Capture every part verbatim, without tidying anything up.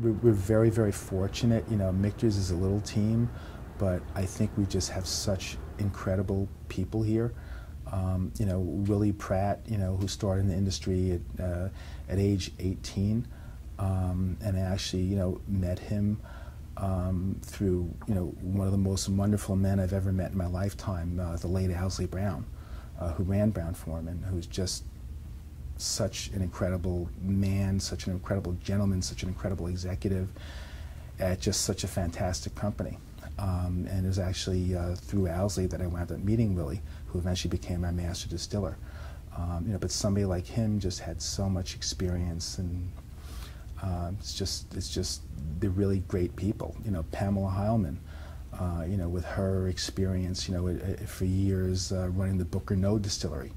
we're very, very fortunate. You know, Mictors is a little team, but I think we just have such incredible people here. Um, you know, Willie Pratt, you know, who started in the industry at, uh, at age eighteen, um, and I actually, you know, met him um, through, you know, one of the most wonderful men I've ever met in my lifetime, uh, the late Owsley Brown, uh, who ran Brown Foreman, who's just such an incredible man, such an incredible gentleman, such an incredible executive at just such a fantastic company. Um, and it was actually uh, through Owsley that I wound up meeting Willie, who eventually became my master distiller. Um, you know, but somebody like him just had so much experience, and uh, it's just, it's just, they're really great people. You know, Pamela Heilman, uh, you know, with her experience, you know, it, it, for years uh, running the Booker Noe Distillery.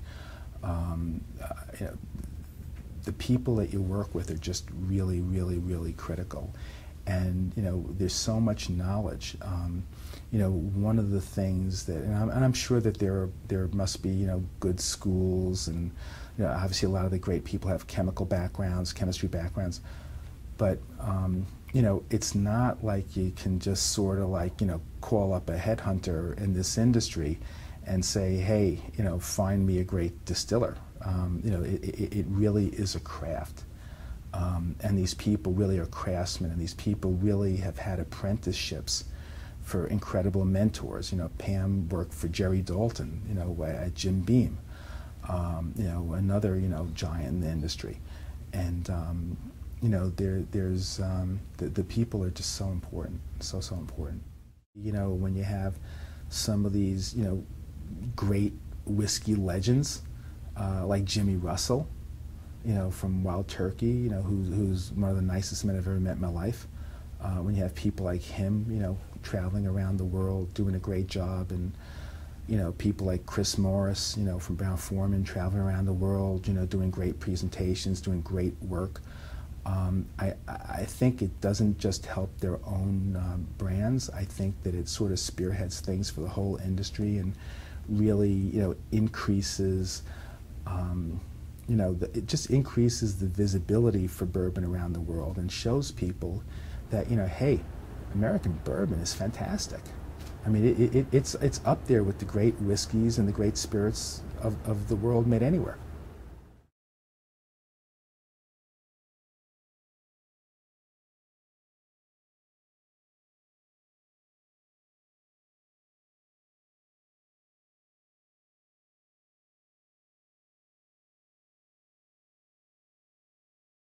Um, uh, you know, the people that you work with are just really, really, really critical. And, you know, there's so much knowledge. Um, you know, one of the things that, and I'm, and I'm sure that there, there must be, you know, good schools, and, you know, obviously a lot of the great people have chemical backgrounds, chemistry backgrounds, but, um, you know, it's not like you can just sort of like, you know, call up a headhunter in this industry and say, hey, you know, find me a great distiller. Um, you know, it, it, it really is a craft. Um, and these people really are craftsmen, and these people really have had apprenticeships for incredible mentors. You know, Pam worked for Jerry Dalton, you know, at Jim Beam, um, you know, another, you know, giant in the industry. And, um, you know, there, there's, um, the, the people are just so important, so, so important. You know, when you have some of these, you know, great whiskey legends, uh, like Jimmy Russell, you know, from Wild Turkey, you know, who, who's one of the nicest men I've ever met in my life. Uh, when you have people like him, you know, traveling around the world, doing a great job, and, you know, people like Chris Morris, you know, from Brown Foreman, traveling around the world, you know, doing great presentations, doing great work. Um, I, I think it doesn't just help their own um, brands. I think that it sort of spearheads things for the whole industry, and really, you know, increases, um, you know, the, it just increases the visibility for bourbon around the world, and shows people that, you know, hey, American bourbon is fantastic. I mean, it, it, it's, it's up there with the great whiskeys and the great spirits of, of the world made anywhere.